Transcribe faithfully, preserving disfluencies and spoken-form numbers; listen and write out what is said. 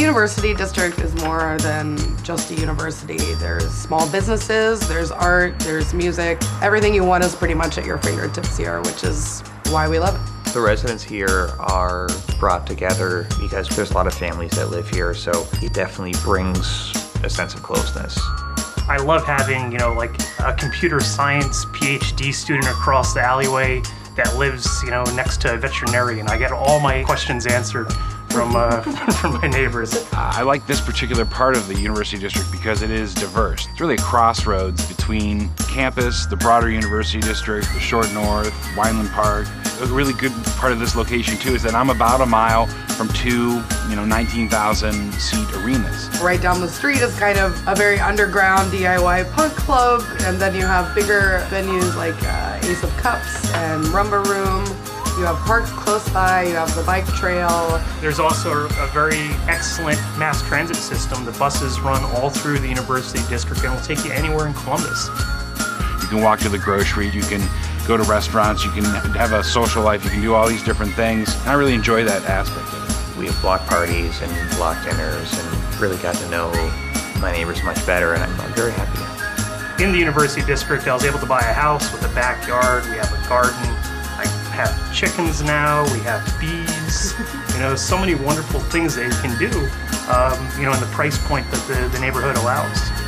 University District is more than just a university. There's small businesses, there's art, there's music. Everything you want is pretty much at your fingertips here, which is why we love it. The residents here are brought together because there's a lot of families that live here, so it definitely brings a sense of closeness. I love having, you know, like a computer science PhD student across the alleyway that lives, you know, next to a veterinarian. I get all my questions answered from, uh, from my neighbors. Uh, I like this particular part of the University District because it is diverse. It's really a crossroads between campus, the broader University District, the Short North, Weinland Park. A really good part of this location too is that I'm about a mile from two, you know, nineteen thousand seat arenas. Right down the street is kind of a very underground D I Y punk club, and then you have bigger venues like uh, Ace of Cups and Rumba Room. You have parks close by, you have the bike trail. There's also a very excellent mass transit system. The buses run all through the University District and will take you anywhere in Columbus. You can walk to the grocery, you can go to restaurants, you can have a social life, you can do all these different things. And I really enjoy that aspect of it. We have block parties and block dinners and really got to know my neighbors much better, and I'm, I'm very happy. In the University District, I was able to buy a house with a backyard, we have a garden. We have chickens now, we have bees, you know, so many wonderful things that you can do, um, you know, and the price point that the, the neighborhood allows.